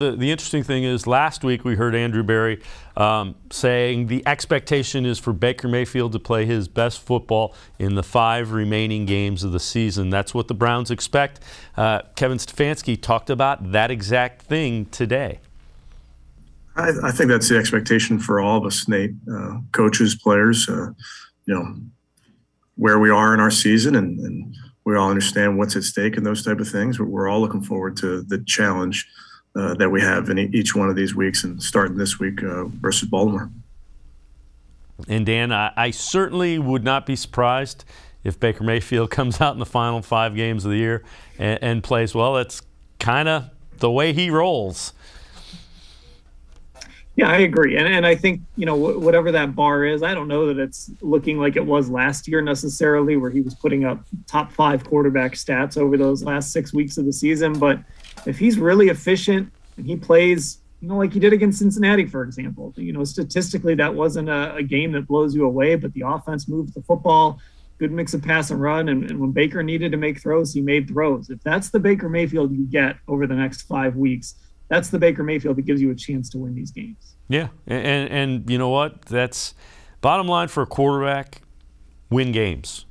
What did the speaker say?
The interesting thing is last week we heard Andrew Berry saying the expectation is for Baker Mayfield to play his best football in the 5 remaining games of the season. That's what the Browns expect. Kevin Stefanski talked about that exact thing today. I think that's the expectation for all of us, Nate, coaches, players, you know, where we are in our season, and we all understand what's at stake and those type of things. But we're all looking forward to the challenge that we have in each one of these weeks, and starting this week versus Baltimore. And Dan, I certainly would not be surprised if Baker Mayfield comes out in the final 5 games of the year and plays well. That's kind of the way he rolls. Yeah, I agree. And I think, you know, whatever that bar is, I don't know that it's looking like it was last year necessarily, where he was putting up top 5 quarterback stats over those last 6 weeks of the season. But if he's really efficient and he plays, you know, like he did against Cincinnati, for example, you know, statistically that wasn't a game that blows you away, but the offense moved the football, good mix of pass and run. And when Baker needed to make throws, he made throws. If that's the Baker Mayfield you get over the next 5 weeks, that's the Baker Mayfield that gives you a chance to win these games. Yeah, and you know what? That's bottom line for a quarterback: win games.